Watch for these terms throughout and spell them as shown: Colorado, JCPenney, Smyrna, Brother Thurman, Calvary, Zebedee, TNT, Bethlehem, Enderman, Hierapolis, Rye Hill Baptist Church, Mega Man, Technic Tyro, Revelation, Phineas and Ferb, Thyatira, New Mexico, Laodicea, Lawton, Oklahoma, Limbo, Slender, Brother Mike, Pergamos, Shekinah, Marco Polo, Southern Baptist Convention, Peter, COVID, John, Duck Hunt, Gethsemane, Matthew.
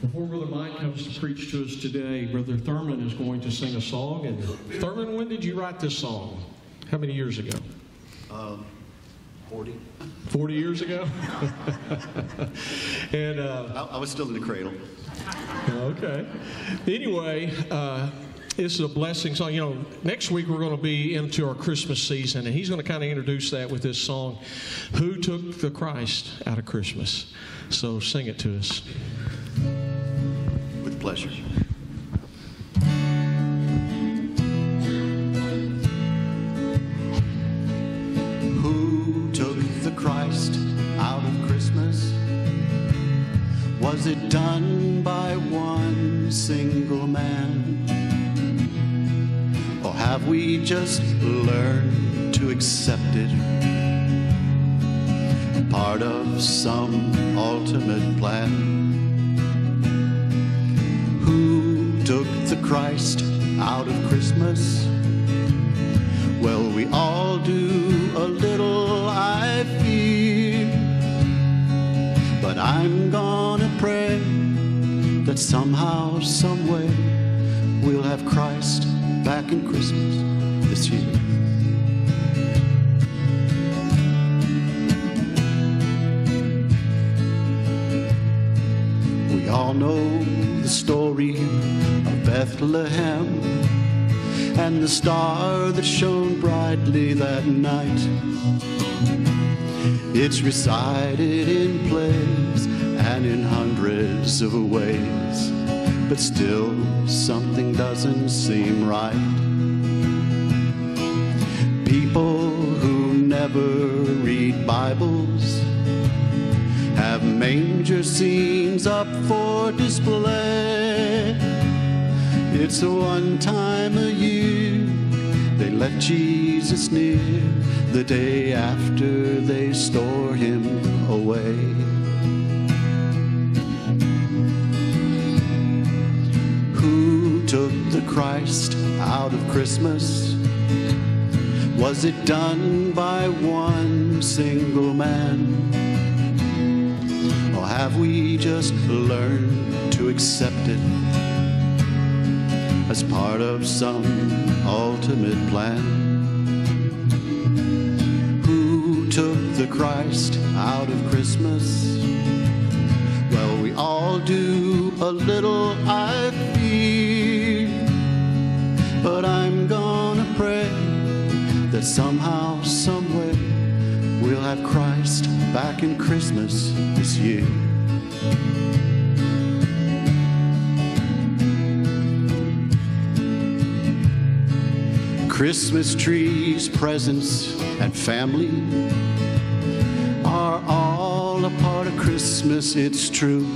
Before Brother Mike comes to preach to us today, Brother Thurman is going to sing a song. And Thurman, when did you write this song? How many years ago? 40. 40 years ago? And I was still in the cradle. Okay. Anyway, this is a blessing song. You know, next week we're going to be into our Christmas season, and he's going to kind of introduce that with this song, Who Took the Christ Out of Christmas? So sing it to us. With pleasure. Who took the Christ out of Christmas? Was it done by one single man? Or have we just learned to accept it, part of some ultimate plan? Took the Christ out of Christmas? Well, we all do a little, I fear. But I'm gonna pray that somehow, someway, we'll have Christ back in Christmas this year. We all know the story of Bethlehem and the star that shone brightly that night. It's recited in plays and in hundreds of ways, but still something doesn't seem right. People who never read Bibles have manger scenes up for display. It's the one time a year they let Jesus near, the day after they store him away. Who took the Christ out of Christmas? Was it done by one single man? Or have we just learned to accept it as part of some ultimate plan? Who took the Christ out of Christmas? Well, we all do a little, I fear. But I'm gonna pray that somehow, somewhere, we'll have Christ back in Christmas this year. Christmas trees, presents, and family are all a part of Christmas, it's true.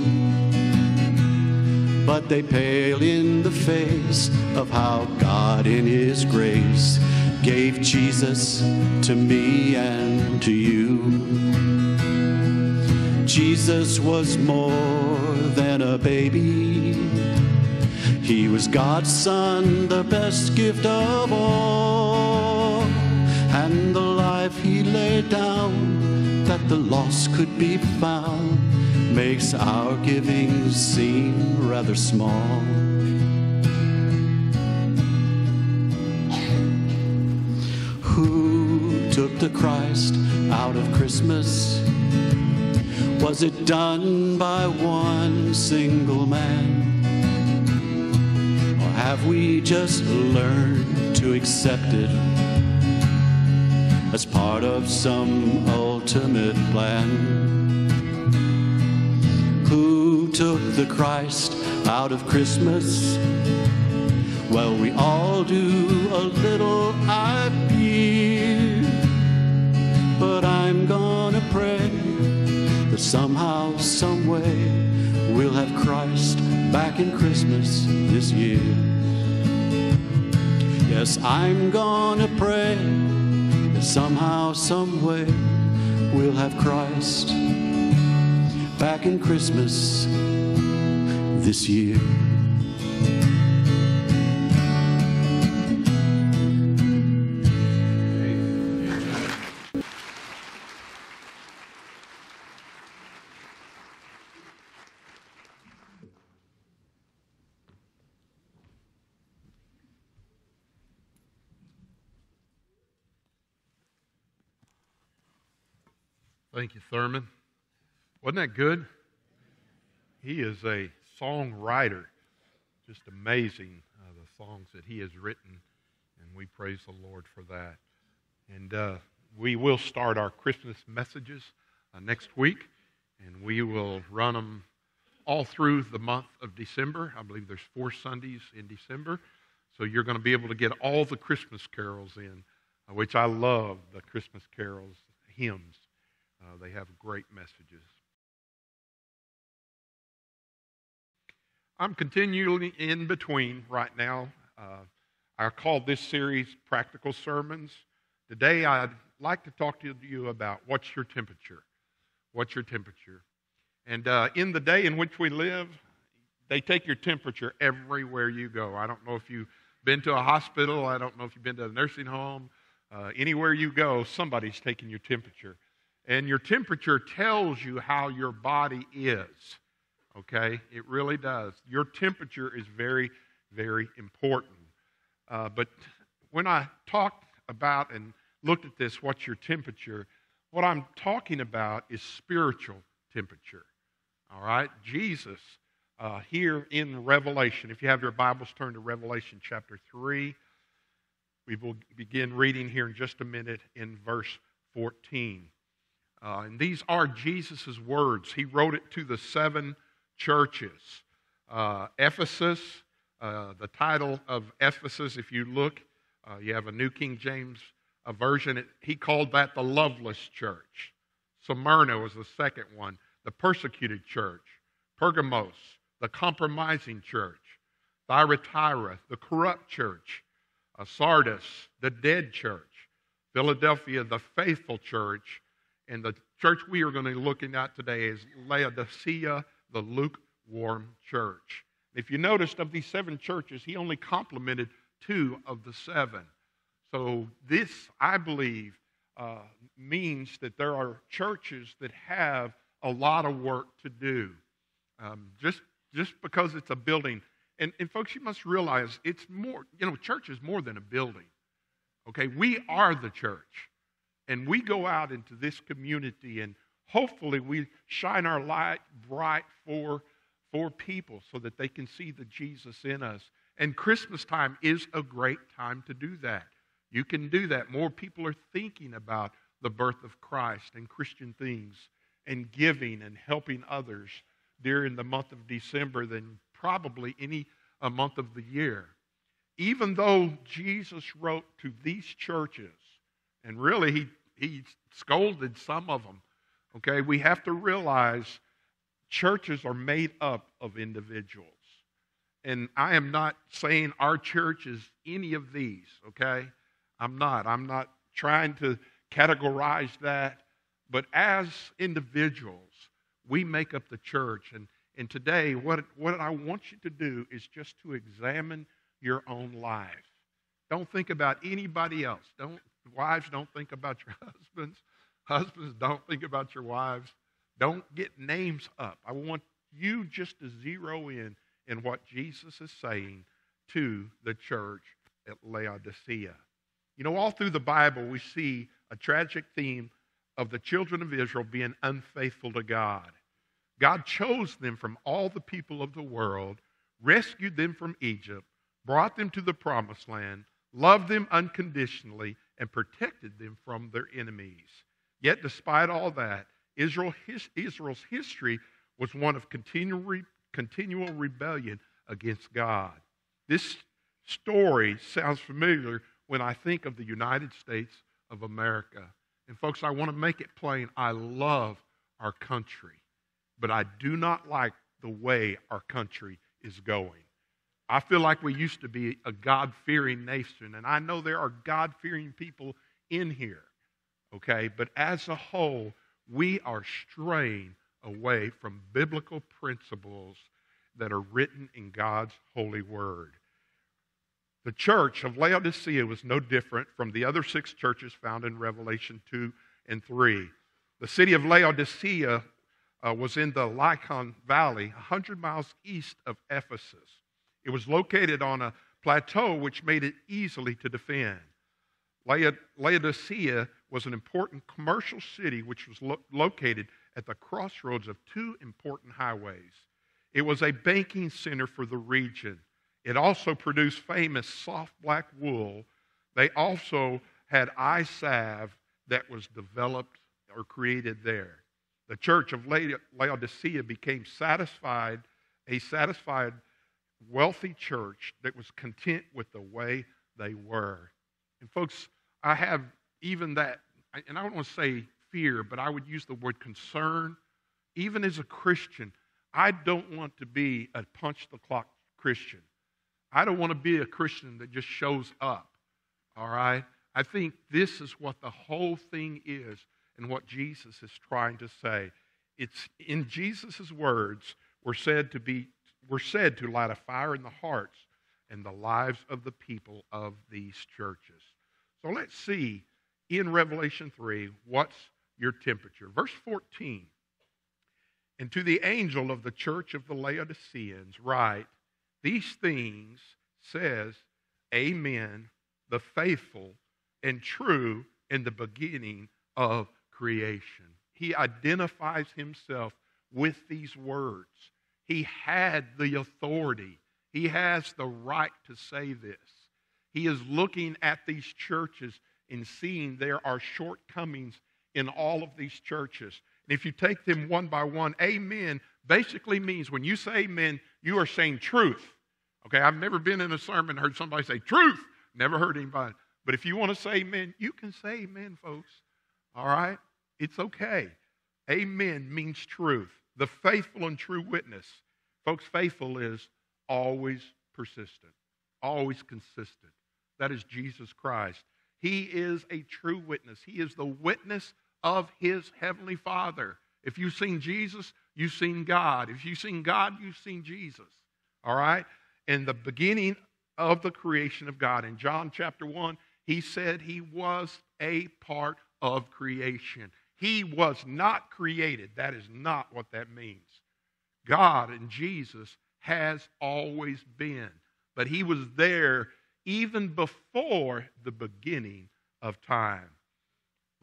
But they pale in the face of how God in his grace gave Jesus to me and to you. Jesus was more than a baby. He was God's son, the best gift of all. And the life he laid down that the lost could be found makes our giving seem rather small. Who took the Christ out of Christmas? Was it done by one single man? Or have we just learned to accept it as part of some ultimate plan? Who took the Christ out of Christmas? Well, we all do a little, I fear. But I'm gonna pray that somehow, someway, we'll have Christ back in Christmas this year. Yes, I'm gonna pray that somehow, someway, we'll have Christ back in Christmas this year. Thank you, Thurman. Wasn't that good? He is a songwriter. Just amazing, the songs that he has written, and we praise the Lord for that. And we will start our Christmas messages next week, and we will run them all through the month of December. I believe there's 4 Sundays in December, so you're going to be able to get all the Christmas carols in, which I love the Christmas carols, hymns. They have great messages. I'm continually in between right now. I called this series Practical Sermons. Today I'd like to talk to you about what's your temperature. What's your temperature? And in the day in which we live, they take your temperature everywhere you go. I don't know if you've been to a hospital. I don't know if you've been to a nursing home. Anywhere you go, somebody's taking your temperature. And your temperature tells you how your body is, okay? It really does. Your temperature is very, very important. But when I talked about and looked at this, what's your temperature, what I'm talking about is spiritual temperature, all right? Jesus, here in Revelation, if you have your Bibles, turn to Revelation chapter 3. We will begin reading here in just a minute in verse 14. And these are Jesus' words. He wrote it to the 7 churches. Ephesus, the title of Ephesus, if you look, you have a New King James version. He called that the loveless church. Smyrna was the second one, the persecuted church. Pergamos, the compromising church. Thyatira, the corrupt church. Sardis, the dead church. Philadelphia, the faithful church. And the church we are going to be looking at today is Laodicea, the lukewarm church. If you noticed, of these 7 churches, he only complimented 2 of the 7. So this, I believe, means that there are churches that have a lot of work to do. Just because it's a building. And folks, you must realize it's more, church is more than a building. Okay, we are the church. And we go out into this community, and hopefully we shine our light bright for people so that they can see the Jesus in us. And Christmas time is a great time to do that. You can do that. More people are thinking about the birth of Christ and Christian things and giving and helping others during the month of December than probably any month of the year. Even though Jesus wrote to these churches, and really he scolded some of them, okay? We have to realize churches are made up of individuals. And I am not saying our church is any of these, okay? I'm not trying to categorize that. But as individuals, we make up the church. And today, what I want you to do is just to examine your own life. Don't think about anybody else. Wives, don't think about your husbands. Husbands, don't think about your wives. Don't get names up. I want you just to zero in what Jesus is saying to the church at Laodicea. All through the Bible we see a tragic theme of the children of Israel being unfaithful to God. God chose them from all the people of the world, rescued them from Egypt, brought them to the promised land, loved them unconditionally, and protected them from their enemies. Yet despite all that, Israel's history was one of continual rebellion against God. This story sounds familiar when I think of the United States of America. And folks, I want to make it plain, I love our country, but I do not like the way our country is going. I feel like we used to be a God-fearing nation, and I know there are God-fearing people in here, okay? But as a whole, we are straying away from biblical principles that are written in God's holy word. The church of Laodicea was no different from the other 6 churches found in Revelation 2 and 3. The city of Laodicea was in the Lycan Valley, 100 miles east of Ephesus. It was located on a plateau which made it easily to defend. Laodicea was an important commercial city which was located at the crossroads of two important highways. It was a banking center for the region. It also produced famous soft black wool. They also had eye salve that was developed or created there. The church of Laodicea became a satisfied, wealthy church that was content with the way they were. And folks, I have even that, and I don't want to say fear, but I would use the word concern. Even as a Christian, I don't want to be a punch-the-clock Christian. I don't want to be a Christian that just shows up, all right? I think this is what the whole thing is and what Jesus is trying to say. It's in Jesus' words, we're said to light a fire in the hearts and the lives of the people of these churches. So let's see in Revelation 3, what's your temperature? Verse 14, and to the angel of the church of the Laodiceans write, these things says, Amen, the faithful and true in the beginning of creation. He identifies himself with these words. He had the authority. He has the right to say this. He is looking at these churches and seeing there are shortcomings in all of these churches. And if you take them one by one, amen basically means when you say amen, you are saying truth. Okay, I've never been in a sermon and heard somebody say truth. Never heard anybody. But if you want to say amen, you can say amen, folks. All right? It's okay. Amen means truth. The faithful and true witness. Folks, faithful is always persistent, always consistent. That is Jesus Christ. He is a true witness. He is the witness of his heavenly Father. If you've seen Jesus, you've seen God. If you've seen God, you've seen Jesus. All right? In the beginning of the creation of God, in John chapter 1, he said he was a part of creation. He was not created. That is not what that means. God and Jesus has always been, but he was there even before the beginning of time.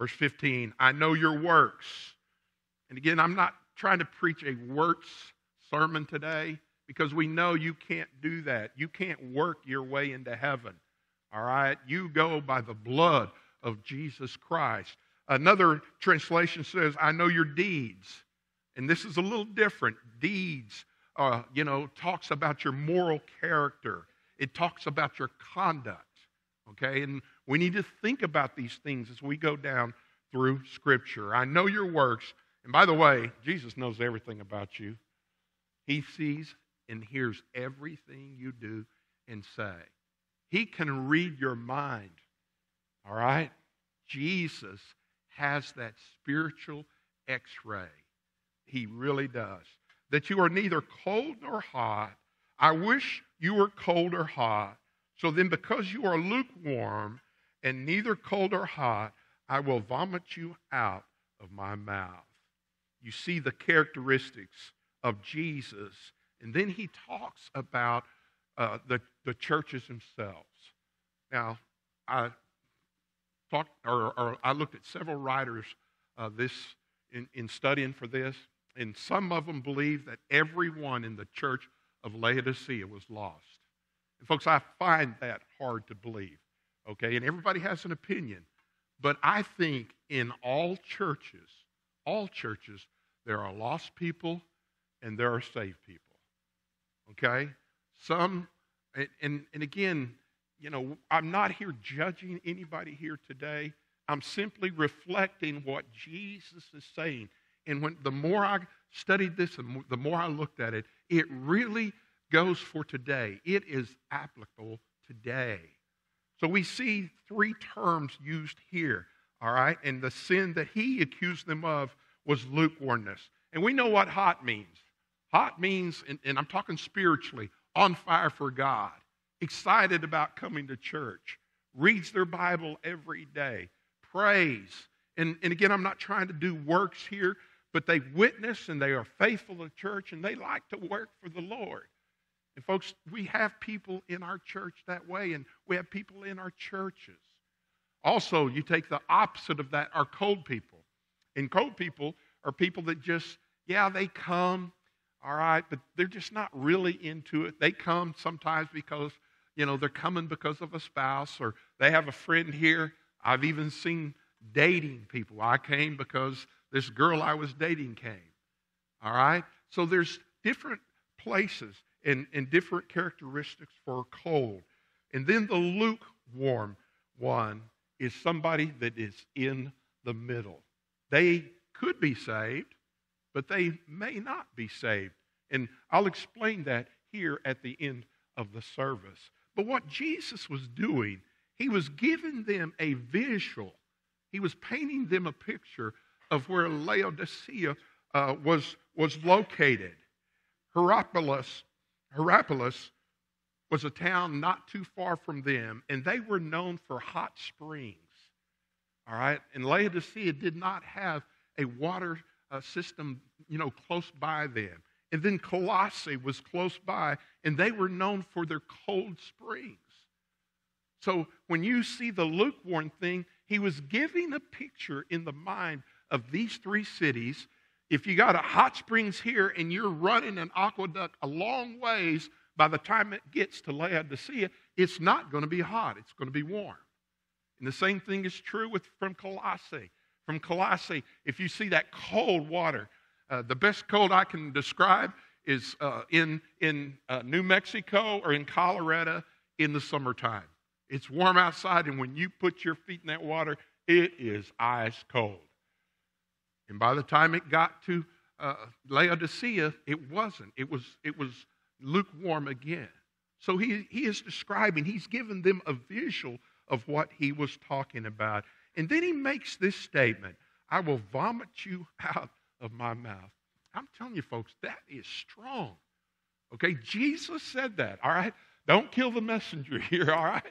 Verse 15, I know your works. And again, I'm not trying to preach a works sermon today because we know you can't do that. You can't work your way into heaven, all right? You go by the blood of Jesus Christ. Another translation says, I know your deeds. And this is a little different. Deeds, talks about your moral character. It talks about your conduct, okay? And we need to think about these things as we go down through Scripture. I know your works. And by the way, Jesus knows everything about you. He sees and hears everything you do and say. He can read your mind, all right? Jesus has that spiritual x-ray. He really does. That you are neither cold nor hot. I wish you were cold or hot. So then because you are lukewarm and neither cold or hot, I will vomit you out of my mouth. You see the characteristics of Jesus. And then he talks about the churches themselves. Now, I looked at several writers in studying for this, and some of them believe that everyone in the church of Laodicea was lost. And folks, I find that hard to believe, okay? And everybody has an opinion, but I think in all churches, there are lost people and there are saved people, okay? Some, and again, I'm not here judging anybody here today. I'm simply reflecting what Jesus is saying. And when the more I studied this and the more I looked at it, it really goes for today. It is applicable today. So we see three terms used here, all right? And the sin that he accused them of was lukewarmness. And we know what hot means. Hot means, and I'm talking spiritually, on fire for God. Excited about coming to church, reads their Bible every day, prays. And again, I'm not trying to do works here, but they witness and they are faithful to church and they like to work for the Lord. And folks, we have people in our church that way and we have people in our churches. Also, you take the opposite of that are cold people. And cold people are people that just, yeah, they come, all right, but they're just not really into it. They come sometimes because, you know, they're coming because of a spouse or they have a friend here. I've even seen dating people. I came because this girl I was dating came, all right? So there's different places and different characteristics for cold. And then the lukewarm one is somebody that is in the middle. They could be saved, but they may not be saved. And I'll explain that here at the end of the service. But what Jesus was doing, he was giving them a visual. He was painting them a picture of where Laodicea was located. Hierapolis was a town not too far from them, and they were known for hot springs. All right? And Laodicea did not have a water system, you know, close by them. And then Colossae was close by, and they were known for their cold springs. So when you see the lukewarm thing, he was giving a picture in the mind of these three cities. If you got a hot springs here and you're running an aqueduct a long ways, by the time it gets to Laodicea, it's not going to be hot. It's going to be warm. And the same thing is true from Colossae. From Colossae, if you see that cold water, the best cold I can describe is in New Mexico or in Colorado in the summertime. It's warm outside, and when you put your feet in that water, it is ice cold. And by the time it got to Laodicea, it wasn't. It was lukewarm again. So he is describing, he's given them a visual of what he was talking about. And then he makes this statement, I will vomit you out of my mouth. I'm telling you, folks, that is strong. Okay, Jesus said that, all right? Don't kill the messenger here, all right?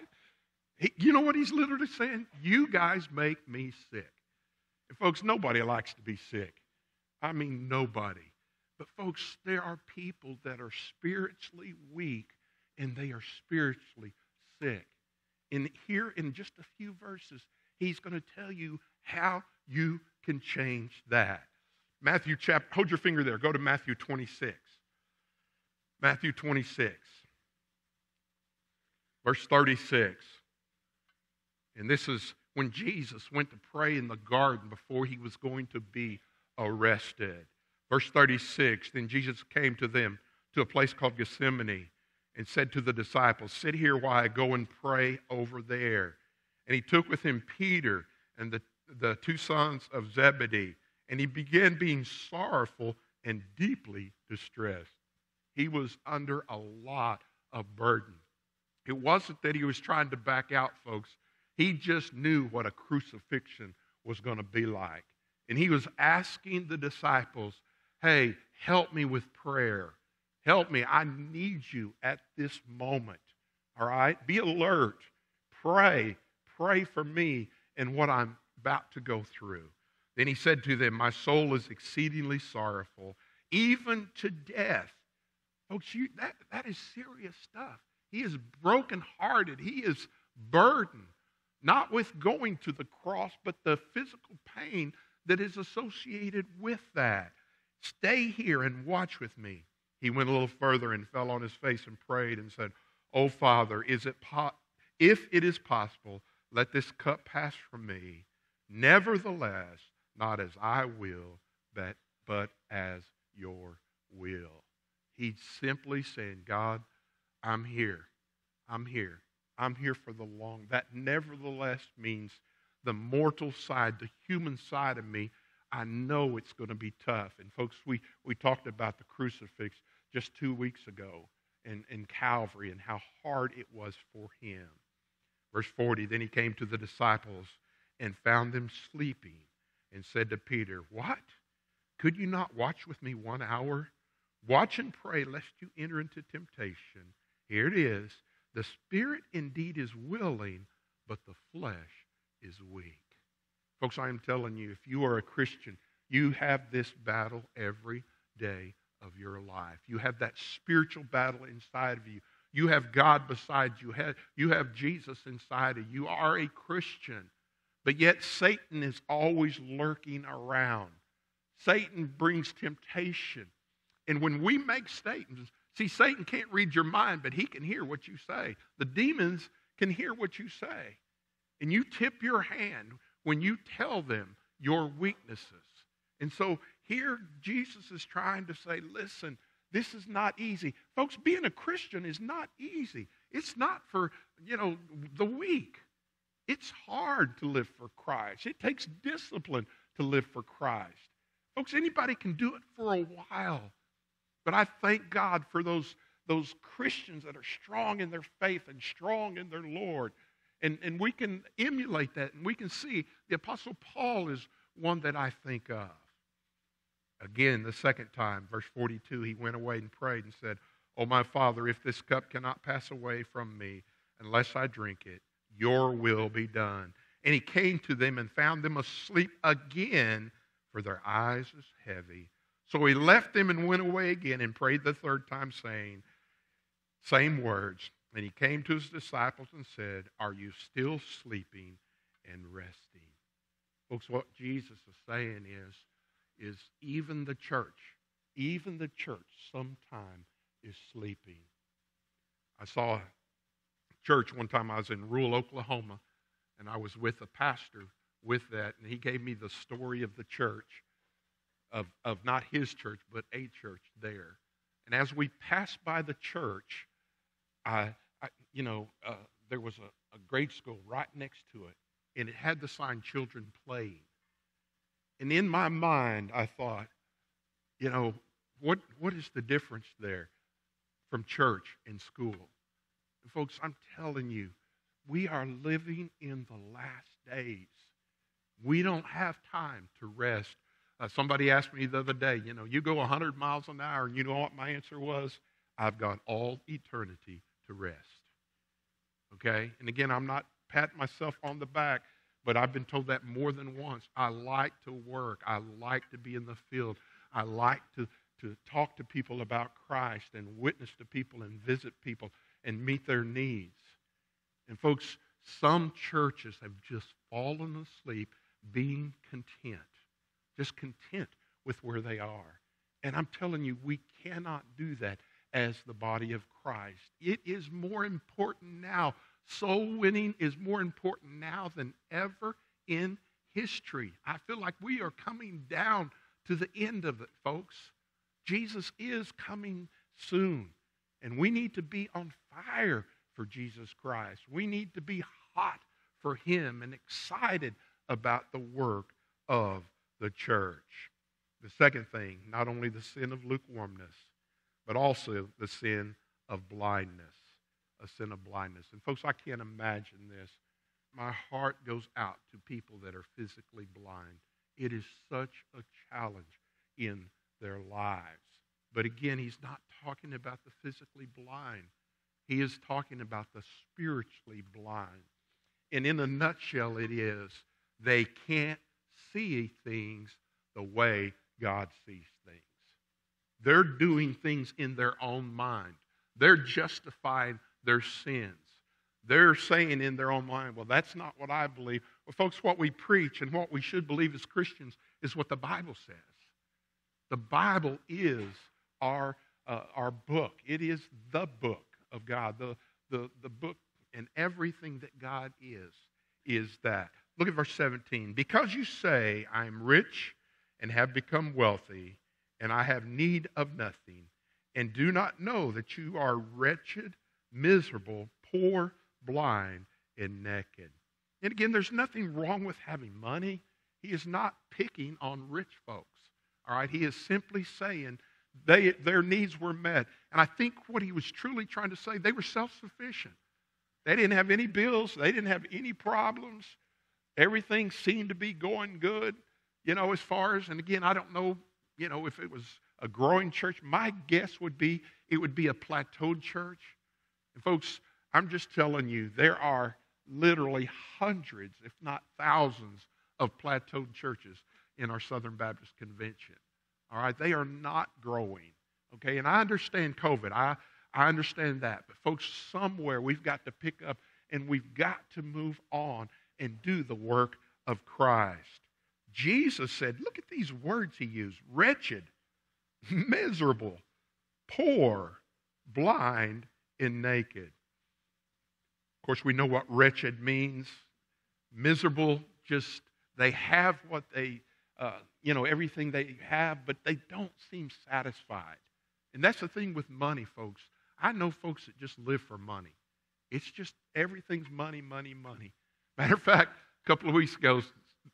You know what he's literally saying? You guys make me sick. And folks, nobody likes to be sick. I mean, nobody. But folks, there are people that are spiritually weak and they are spiritually sick. And here in just a few verses, he's going to tell you how you can change that. Matthew chapter, hold your finger there. Go to Matthew 26. Matthew 26, verse 36. And this is when Jesus went to pray in the garden before he was going to be arrested. Verse 36, then Jesus came to them to a place called Gethsemane and said to the disciples, sit here while I go and pray over there. And he took with him Peter and the two sons of Zebedee, and he began being sorrowful and deeply distressed. He was under a lot of burden. It wasn't that he was trying to back out, folks. He just knew what a crucifixion was going to be like. And he was asking the disciples, hey, help me with prayer. Help me. I need you at this moment. All right? Be alert. Pray. Pray for me and what I'm about to go through. Then he said to them, my soul is exceedingly sorrowful, even to death. Folks, that is serious stuff. He is brokenhearted. He is burdened. Not with going to the cross, but the physical pain that is associated with that. Stay here and watch with me. He went a little further and fell on his face and prayed and said, oh, Father, if it is possible, let this cup pass from me. Nevertheless, not as I will, but as your will. He's simply saying, God, I'm here. I'm here. I'm here for the long. That nevertheless means the mortal side, the human side of me, I know it's going to be tough. And folks, we talked about the crucifix just 2 weeks ago in Calvary and how hard it was for him. Verse 40, then he came to the disciples and found them sleeping and said to Peter, what? Could you not watch with me 1 hour? Watch and pray lest you enter into temptation. Here it is. The spirit indeed is willing, but the flesh is weak. Folks, I am telling you, if you are a Christian, you have this battle every day of your life. You have that spiritual battle inside of you. You have God beside you. You have Jesus inside of you. You are a Christian. But yet Satan is always lurking around. Satan brings temptation. And when we make statements, see, Satan can't read your mind, but he can hear what you say. The demons can hear what you say. And you tip your hand when you tell them your weaknesses. And so here Jesus is trying to say, listen, this is not easy. Folks, being a Christian is not easy. It's not for, the weak. It's hard to live for Christ. It takes discipline to live for Christ. Folks, anybody can do it for a while. But I thank God for those Christians that are strong in their faith and strong in their Lord. And we can emulate that, and we can see the Apostle Paul is one that I think of. Again, the second time, verse 42, he went away and prayed and said, "O my Father, if this cup cannot pass away from me unless I drink it, your will be done." And he came to them and found them asleep again, for their eyes was heavy. So he left them and went away again and prayed the third time, saying, same words. And he came to his disciples and said, "Are you still sleeping and resting?" Folks, what Jesus is saying is even the church sometime is sleeping. I saw a church one time. I was in rural Oklahoma, and I was with a pastor with that, and he gave me the story of the church, of not his church, but a church there. And as we passed by the church, I there was a grade school right next to it, and it had the sign "Children Playing." And in my mind, I thought, what is the difference there from church and school? And folks, I'm telling you, we are living in the last days. We don't have time to rest. Somebody asked me the other day, you go 100 miles an hour, and you know what my answer was? I've got all eternity to rest. Okay? And again, I'm not patting myself on the back, but I've been told that more than once. I like to work. I like to be in the field. I like to talk to people about Christ and witness to people and visit people and meet their needs. And folks, some churches have just fallen asleep being content, just content with where they are. And I'm telling you, we cannot do that as the body of Christ. It is more important now. Soul winning is more important now than ever in history. I feel like we are coming down to the end of it, folks. Jesus is coming soon, and we need to be on fire for Jesus Christ. We need to be hot for Him and excited about the work of the church. The second thing, not only the sin of lukewarmness, but also the sin of blindness. A sin of blindness. And folks, I can't imagine this. My heart goes out to people that are physically blind. It is such a challenge in their lives. But again, he's not talking about the physically blind. He is talking about the spiritually blind. And in a nutshell, it is they can't see things the way God sees things. They're doing things in their own mind. They're justifying their sins. They're saying in their own mind, well, that's not what I believe. Well, folks, what we preach and what we should believe as Christians is what the Bible says. The Bible is our book. It is the book of God. The book and everything that God is that. Look at verse 17. "Because you say, I am rich and have become wealthy, and I have need of nothing, and do not know that you are wretched, miserable, poor, blind, and naked." And again, there's nothing wrong with having money. He is not picking on rich folks, all right? He is simply saying their needs were met. And I think what he was truly trying to say, they were self-sufficient. They didn't have any bills. They didn't have any problems. Everything seemed to be going good, as far as, and again, I don't know, if it was a growing church. My guess would be it would be a plateaued church. And folks, I'm just telling you, there are literally hundreds, if not thousands, of plateaued churches in our Southern Baptist Convention. All right? They are not growing. Okay? And I understand COVID. I understand that. But folks, somewhere we've got to pick up, and we've got to move on and do the work of Christ. Jesus said, look at these words he used, wretched, miserable, poor, blind, and naked. Of course, we know what wretched means. Miserable, just they have what they, everything they have, but they don't seem satisfied. And that's the thing with money, folks. I know folks that just live for money. It's just everything's money, money, money. Matter of fact, a couple of weeks ago,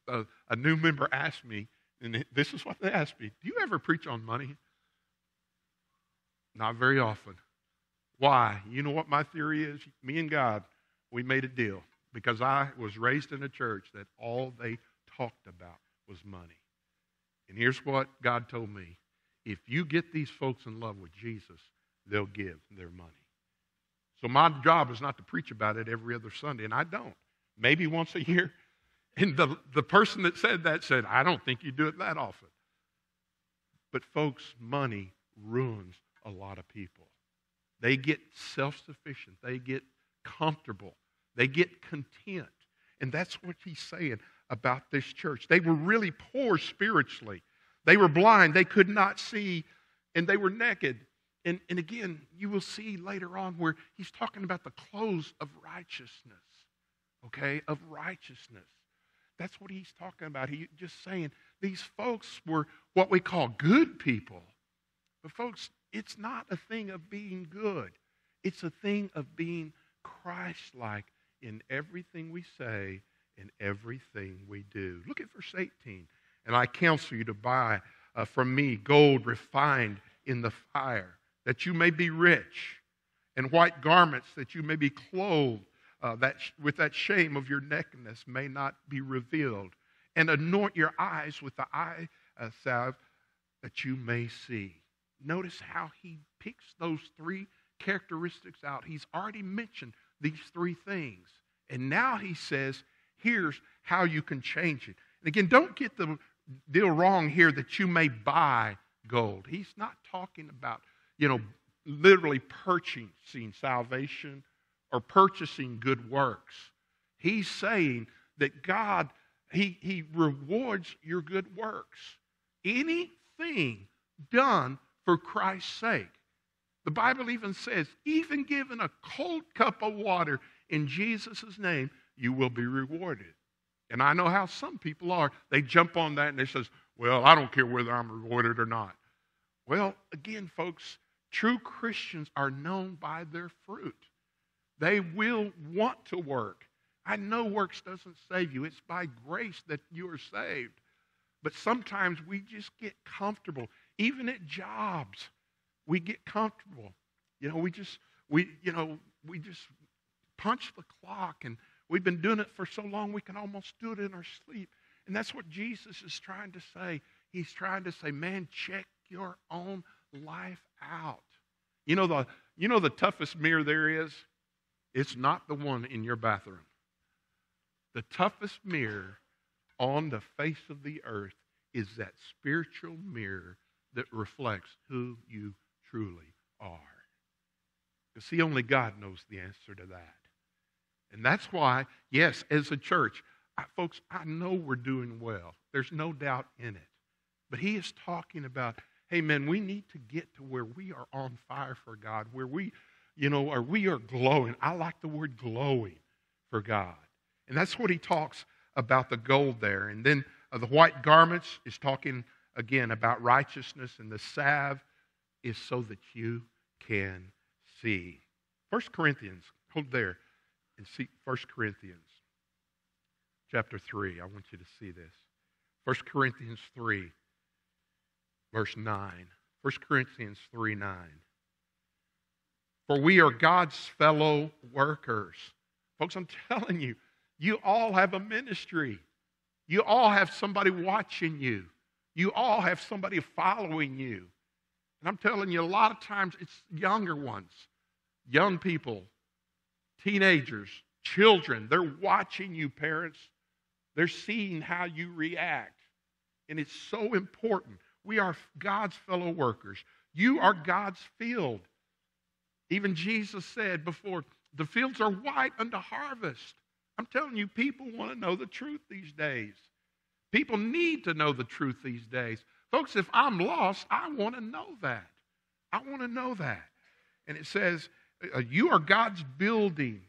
a new member asked me, and this is what they asked me, do you ever preach on money? Not very often. Why? You know what my theory is? Me and God, we made a deal because I was raised in a church that all they talked about was money. And here's what God told me. If you get these folks in love with Jesus, they'll give their money. So my job is not to preach about it every other Sunday, and I don't. Maybe once a year. And the person that said that said, I don't think you do it that often. But folks, money ruins a lot of people. They get self-sufficient. They get comfortable. They get content. And that's what he's saying about this church. They were really poor spiritually. They were blind. They could not see. And they were naked. And again, you will see later on where he's talking about the clothes of righteousness. Okay? Of righteousness. That's what he's talking about. He's just saying these folks were what we call good people. But folks, it's not a thing of being good. It's a thing of being Christ-like in everything we say and everything we do. Look at verse 18. And I counsel you to buy from me gold refined in the fire, that you may be rich, and white garments that you may be clothed, with that shame of your nakedness may not be revealed, and anoint your eyes with the eye salve that you may see. Notice how he picks those three characteristics out. He's already mentioned these three things, and now he says, here's how you can change it. And again, don't get the deal wrong here that you may buy gold. He's not talking about, literally purchasing salvation or purchasing good works. He's saying that God, he rewards your good works. Anything done for Christ's sake. The Bible even says, even given a cold cup of water in Jesus' name, you will be rewarded. And I know how some people are. They jump on that and they say, well, I don't care whether I'm rewarded or not. Well, again, folks, true Christians are known by their fruit. They will want to work. I know works doesn't save you. It's by grace that you are saved. But sometimes we just get comfortable. Even at jobs, we get comfortable. We just punch the clock, and we've been doing it for so long we can almost do it in our sleep. And that's what Jesus is trying to say. He's trying to say, man, check your own life out. The toughest mirror there is? It's not the one in your bathroom. The toughest mirror on the face of the earth is that spiritual mirror that reflects who you truly are. Because see, only God knows the answer to that. And that's why, yes, as a church, folks, I know we're doing well. There's no doubt in it. But he is talking about, hey, man, we need to get to where we are on fire for God, where we are glowing. I like the word glowing for God. And that's what he talks about the gold there. And then the white garments is talking, again, about righteousness. And the salve is so that you can see. 1 Corinthians, hold there and see 1 Corinthians. Chapter 3, I want you to see this. 1 Corinthians 3, verse 9. 1 Corinthians 3, 9. For we are God's fellow workers. Folks, I'm telling you, you all have a ministry. You all have somebody watching you. You all have somebody following you. And I'm telling you, a lot of times it's younger ones, young people, teenagers, children. They're watching you, parents. They're seeing how you react. And it's so important. We are God's fellow workers. You are God's field. Even Jesus said before, the fields are white unto harvest. I'm telling you, people want to know the truth these days. People need to know the truth these days. Folks, if I'm lost, I want to know that. I want to know that. And it says, you are God's building,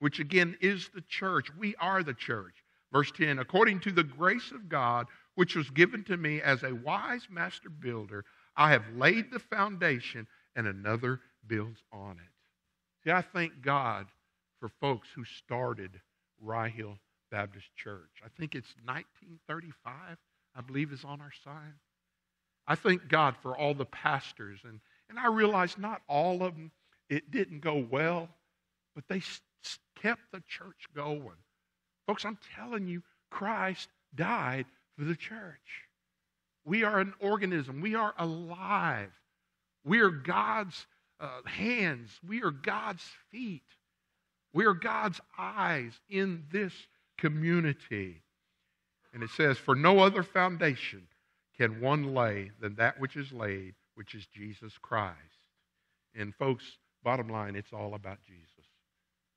which again is the church. We are the church. Verse 10, according to the grace of God, which was given to me as a wise master builder, I have laid the foundation and another builds on it. See, I thank God for folks who started Rye Hill Baptist Church. I think it's 1935, I believe, is on our sign. I thank God for all the pastors. And I realize not all of them, it didn't go well, but they kept the church going. Folks, I'm telling you, Christ died for the church. We are an organism. We are alive. We are God's hands. We are God's feet. We are God's eyes in this community. And it says, for no other foundation can one lay than that which is laid, which is Jesus Christ. And folks, bottom line, it's all about Jesus.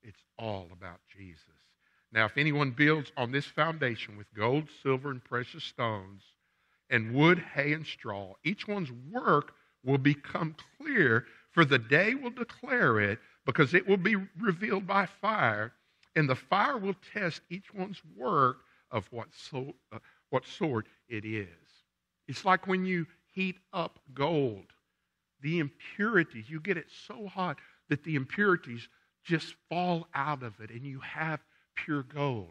It's all about Jesus. Now, if anyone builds on this foundation with gold, silver, and precious stones, and wood, hay, and straw, each one's work will become clear, for the day will declare it, because it will be revealed by fire, and the fire will test each one's work of what sort it is. It's like when you heat up gold. The impurities, you get it so hot that the impurities just fall out of it, and you have pure gold.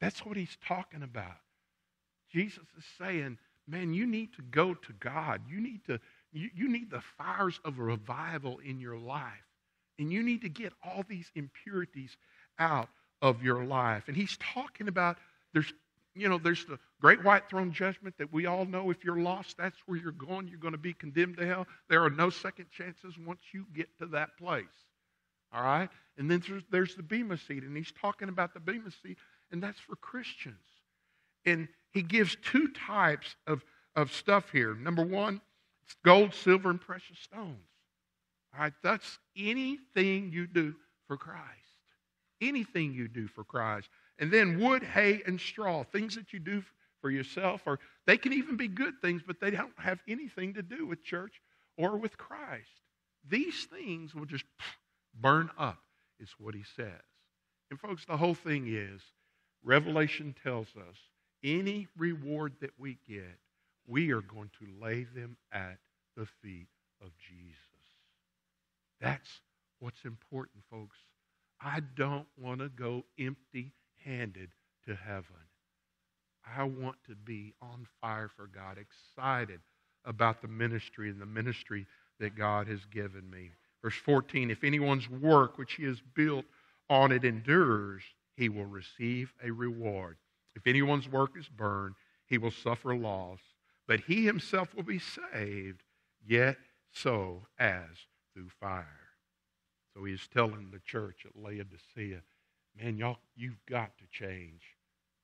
That's what he's talking about. Jesus is saying, man, you need to go to God. You need the fires of a revival in your life. And you need to get all these impurities out of your life. And he's talking about there's the great white throne judgment that we all know. If you're lost, that's where you're going. You're going to be condemned to hell. There are no second chances once you get to that place. All right? And then there's the Bema seat, and he's talking about the Bema seat, and that's for Christians. And he gives two types of stuff here. Number one, it's gold, silver, and precious stones. All right? That's anything you do for Christ. Anything you do for Christ. And then wood, hay, and straw, things that you do for yourself, or they can even be good things, but they don't have anything to do with church or with Christ. These things will just burn up, is what he says. And folks, the whole thing is, Revelation tells us any reward that we get, we are going to lay them at the feet of Jesus. That's what's important, folks. I don't want to go empty-handed to heaven. I want to be on fire for God, excited about the ministry and the ministry that God has given me. Verse 14, if anyone's work which he has built on it endures, he will receive a reward. If anyone's work is burned, he will suffer loss, but he himself will be saved, yet so as through fire. So he is telling the church at Laodicea, man, y'all, you've got to change.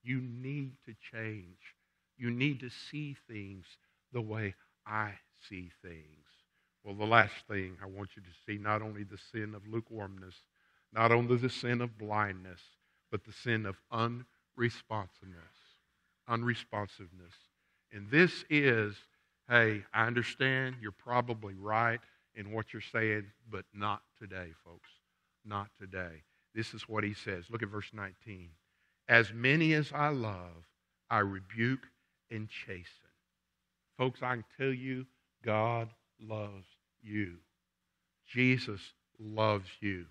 You need to change. You need to see things the way I see things. Well, the last thing I want you to see, not only the sin of lukewarmness, not only the sin of blindness, but the sin of unresponsiveness. And this is, hey, I understand you're probably right in what you're saying, but not today, folks. Not today. This is what he says. Look at verse 19. As many as I love, I rebuke and chasten. Folks, I can tell you, God loves you. Jesus loves you.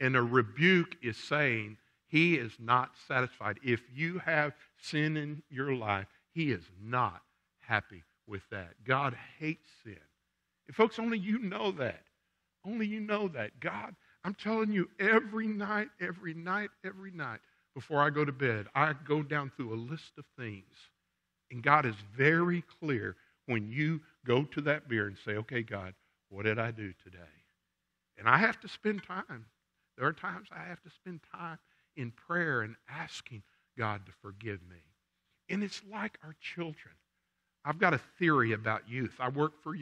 And a rebuke is saying he is not satisfied. If you have sin in your life, he is not happy with that. God hates sin. And folks, only you know that. Only you know that. God, I'm telling you, every night, before I go to bed, I go down through a list of things. And God is very clear when you go to that mirror and say, okay, God, what did I do today? And I have to spend time. There are times I have to spend time in prayer and asking God to forgive me. And it's like our children. I've got a theory about youth. I worked with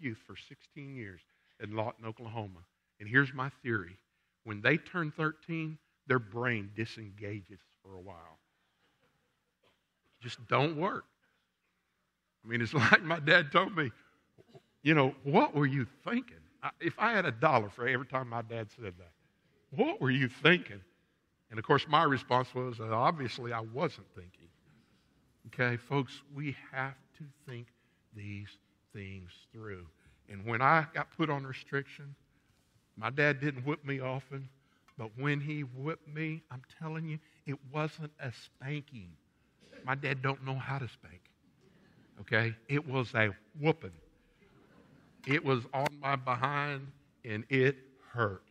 youth for 16 years in Lawton, Oklahoma. And here's my theory. When they turn 13, their brain disengages for a while. Just don't work. I mean, it's like my dad told me, you know, what were you thinking? If I had a dollar for every time my dad said that, what were you thinking? And, of course, my response was, obviously, I wasn't thinking. Okay, folks, we have to think these things through. And when I got put on restriction, my dad didn't whip me often, but when he whipped me, I'm telling you, it wasn't a spanking. My dad don't know how to spank, okay? It was a whooping. It was on my behind, and it hurt.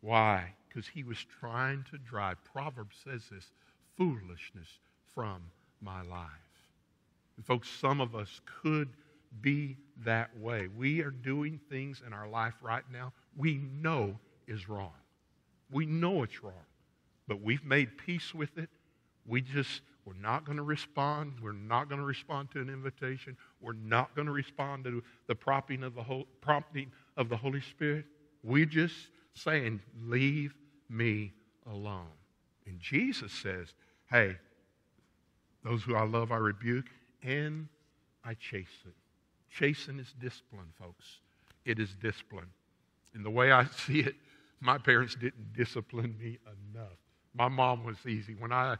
Why? Because he was trying to drive, Proverbs says this, foolishness from my life. And folks, some of us could be that way. We are doing things in our life right now we know is wrong. We know it's wrong, but we've made peace with it. We're not going to respond. We're not going to respond to an invitation. We're not going to respond to the prompting of the Holy Spirit. We're just saying, leave me alone. And Jesus says, hey, those who I love I rebuke, and I chasten. Chasten is discipline, folks. It is discipline. And the way I see it, my parents didn't discipline me enough. My mom was easy. When I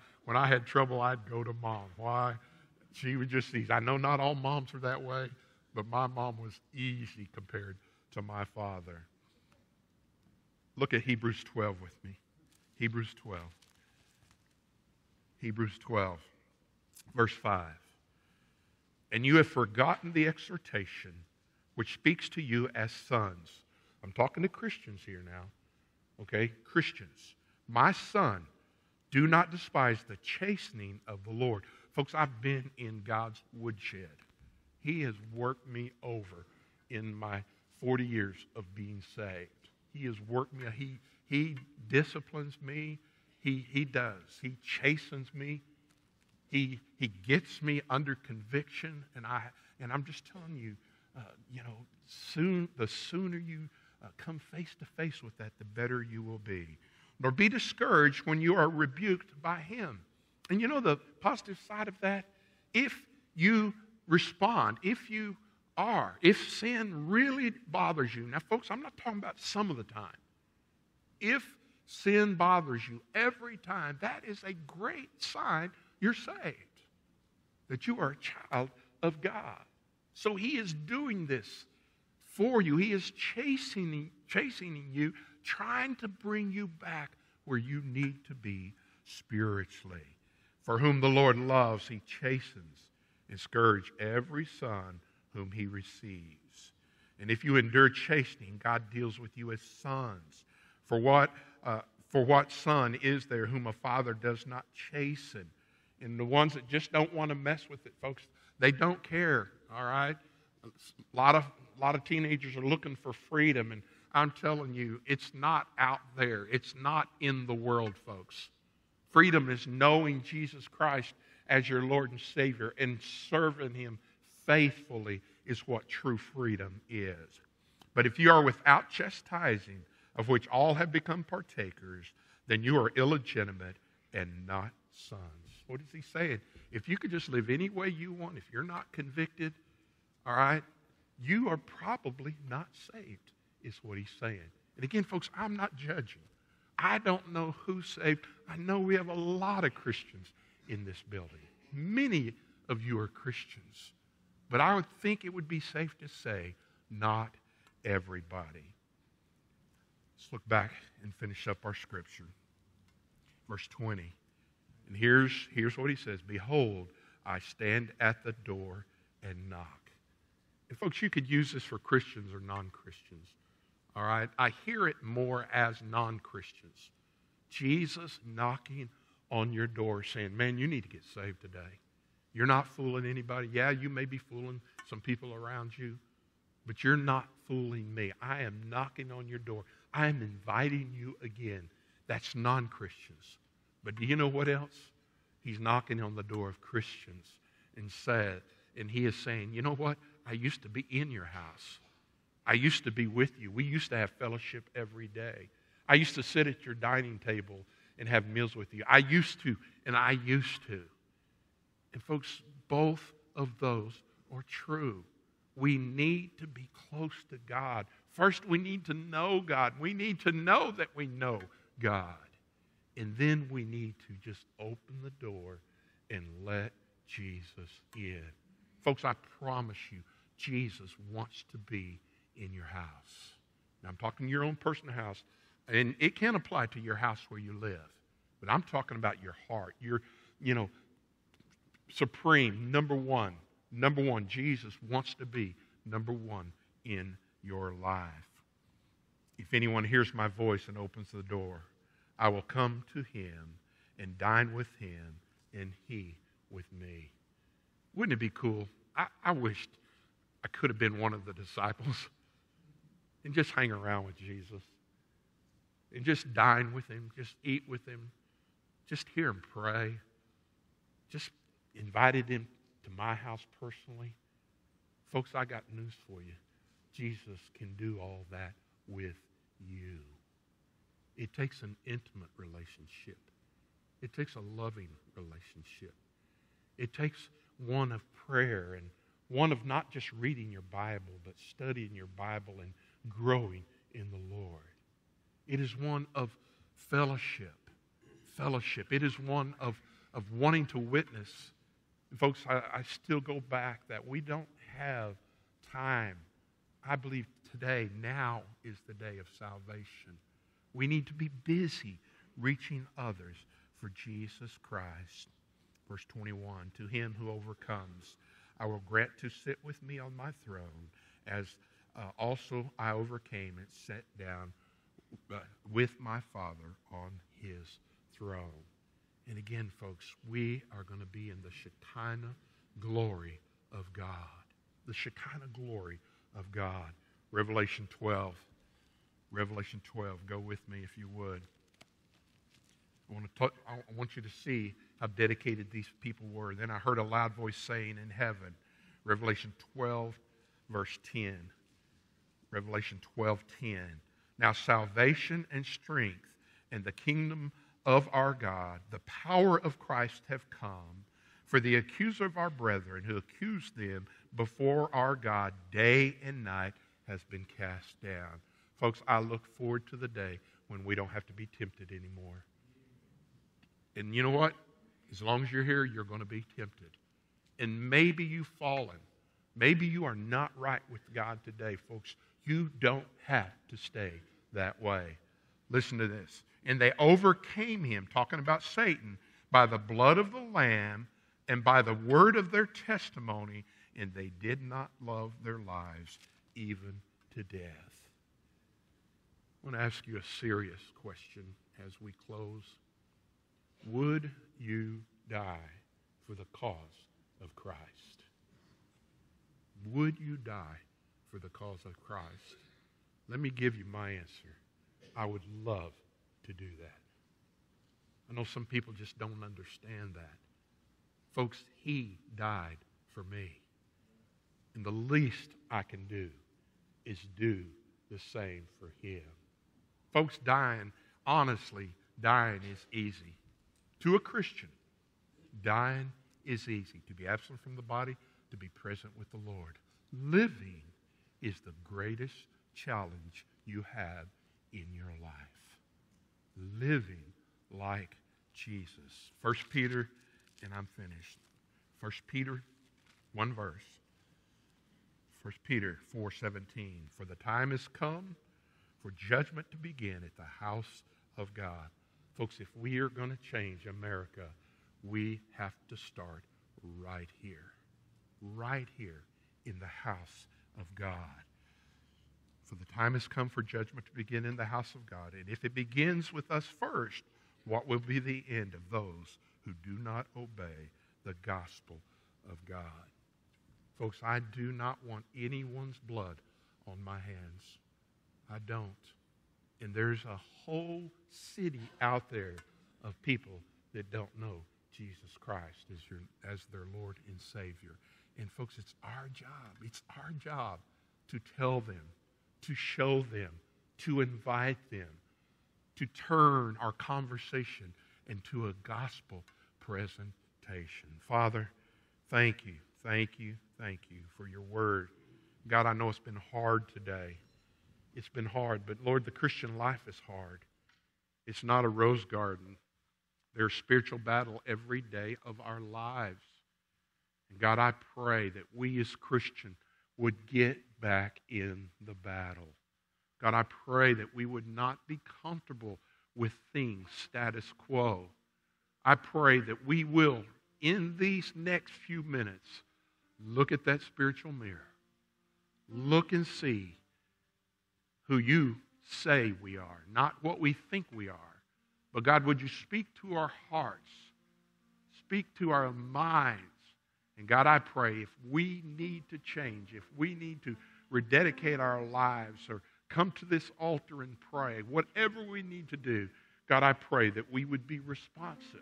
had trouble, I'd go to mom. Why? She was just easy. I know not all moms are that way, but my mom was easy compared to my father. Look at Hebrews 12 with me. Hebrews 12. Hebrews 12, verse 5. And you have forgotten the exhortation which speaks to you as sons. I'm talking to Christians here now. Okay, Christians. My son, do not despise the chastening of the Lord. Folks, I've been in God's woodshed. He has worked me over in my 40 years of being saved. He has worked me. He disciplines me. He does. He chastens me. He gets me under conviction. And I'm just telling you, the sooner you come face to face with that, the better you will be. Nor be discouraged when you are rebuked by him. And you know the positive side of that? If you respond, if sin really bothers you. Now, folks, I'm not talking about some of the time. If sin bothers you every time, that is a great sign you're saved, that you are a child of God. So he is doing this for you. He is chastening you, trying to bring you back where you need to be spiritually. For whom the Lord loves, he chastens and scourges every son whom he receives. And if you endure chastening, God deals with you as sons. For what son is there whom a father does not chasten? And the ones that just don't want to mess with it, folks, they don't care, all right? A lot of teenagers are looking for freedom, and I'm telling you, it's not out there. It's not in the world, folks. Freedom is knowing Jesus Christ as your Lord and Savior and serving him faithfully is what true freedom is. But if you are without chastising, of which all have become partakers, then you are illegitimate and not sons. What is he saying? If you could just live any way you want, if you're not convicted, all right, you are probably not saved. Is what he's saying. And again, folks, I'm not judging. I don't know who's saved. I know we have a lot of Christians in this building. Many of you are Christians. But I would think it would be safe to say, not everybody. Let's look back and finish up our scripture. Verse 20. And here's what he says. Behold, I stand at the door and knock. And folks, you could use this for Christians or non-Christians. All right, I hear it more as non-Christians. Jesus knocking on your door saying, man, you need to get saved today. You're not fooling anybody. Yeah, you may be fooling some people around you, but you're not fooling me. I am knocking on your door. I am inviting you again. That's non-Christians. But do you know what else? He's knocking on the door of Christians and he is saying, you know what? I used to be in your house. I used to be with you. We used to have fellowship every day. I used to sit at your dining table and have meals with you. I used to. And folks, both of those are true. We need to be close to God. First, we need to know God. We need to know that we know God. And then we need to just open the door and let Jesus in. Folks, I promise you, Jesus wants to be in your house. Now, I'm talking your own personal house, and it can apply to your house where you live. But I'm talking about your heart, your, supreme, number one. Jesus wants to be number one in your life. If anyone hears my voice and opens the door, I will come to him and dine with him and he with me. Wouldn't it be cool? I wished I could have been one of the disciples and just hang around with Jesus and just dine with him, just eat with him, just hear him pray, just invited him to my house personally. Folks, I got news for you. Jesus can do all that with you. It takes an intimate relationship. It takes a loving relationship. It takes one of prayer and one of not just reading your Bible, but studying your Bible and growing in the Lord. It is one of fellowship. Fellowship. It is one of wanting to witness. And folks, I still go back that we don't have time. I believe today, now is the day of salvation. We need to be busy reaching others for Jesus Christ. Verse 21, to him who overcomes, I will grant to sit with me on my throne, as also I overcame and sat down with my Father on his throne. And again, folks, we are going to be in the Shekinah glory of God. The Shekinah glory of God. Revelation 12. Revelation 12. Go with me if you would. I want you to see how dedicated these people were. Then I heard a loud voice saying in heaven, Revelation 12, verse 10. Revelation 12:10. Now salvation and strength and the kingdom of our God, the power of Christ have come, for the accuser of our brethren who accused them before our God day and night has been cast down. Folks, I look forward to the day when we don't have to be tempted anymore. And you know what? As long as you're here, you're going to be tempted. And maybe you've fallen. Maybe you are not right with God today, folks. You don't have to stay that way. Listen to this. And they overcame him, talking about Satan, by the blood of the Lamb and by the word of their testimony, and they did not love their lives even to death. I want to ask you a serious question as we close. Would you die for the cause of Christ? Would you die for the cause of Christ? Let me give you my answer. I would love to do that. I know some people just don't understand that. Folks, he died for me. And the least I can do is do the same for him. Folks, dying is easy. To a Christian, dying is easy. To be absent from the body, to be present with the Lord. Living is the greatest challenge you have in your life. Living like Jesus. 1 Peter, and I'm finished. 1 Peter, one verse. 1 Peter 4:17. For the time has come for judgment to begin at the house of God. Folks, if we are going to change America, we have to start right here. Right here in the house of God. For the time has come for judgment to begin in the house of God. And if it begins with us first, what will be the end of those who do not obey the gospel of God? Folks, I do not want anyone's blood on my hands. I don't. And there's a whole city out there of people that don't know Jesus Christ as their Lord and Savior. And folks, it's our job to tell them, to show them, to invite them, to turn our conversation into a gospel presentation. Father, thank you for your word. God, I know it's been hard today. It's been hard, but Lord, the Christian life is hard. It's not a rose garden. There's spiritual battle every day of our lives. And God, I pray that we as Christians would get back in the battle. God, I pray that we would not be comfortable with things status quo. I pray that we will, in these next few minutes, look at that spiritual mirror. Look and see who you say we are, not what we think we are. But God, would you speak to our hearts, speak to our minds. And God, I pray if we need to change, if we need to rededicate our lives or come to this altar and pray, whatever we need to do, God, I pray that we would be responsive.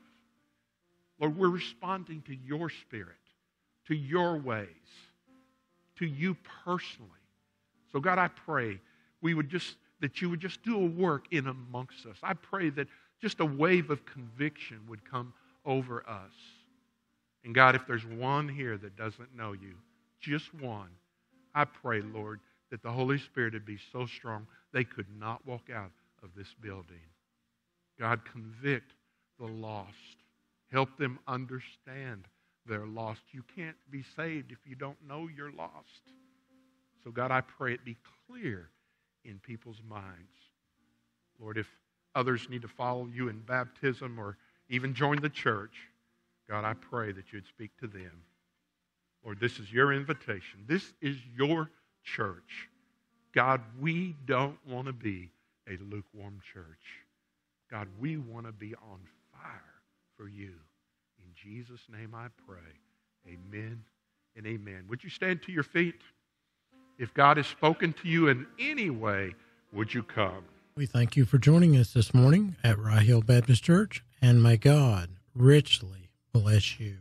Lord, we're responding to your Spirit, to your ways, to you personally. So God, I pray we would just, that you would just do a work in amongst us. I pray that just a wave of conviction would come over us. And God, if there's one here that doesn't know you, just one, I pray, Lord, that the Holy Spirit would be so strong they could not walk out of this building. God, convict the lost. Help them understand they're lost. You can't be saved if you don't know you're lost. So God, I pray it be clear in people's minds. Lord, if others need to follow you in baptism or even join the church, God, I pray that you'd speak to them. Lord, this is your invitation. This is your church. God, we don't want to be a lukewarm church. God, we want to be on fire for you. In Jesus' name I pray. Amen and amen. Would you stand to your feet? If God has spoken to you in any way, would you come? We thank you for joining us this morning at Rye Hill Baptist Church, and may God richly bless you.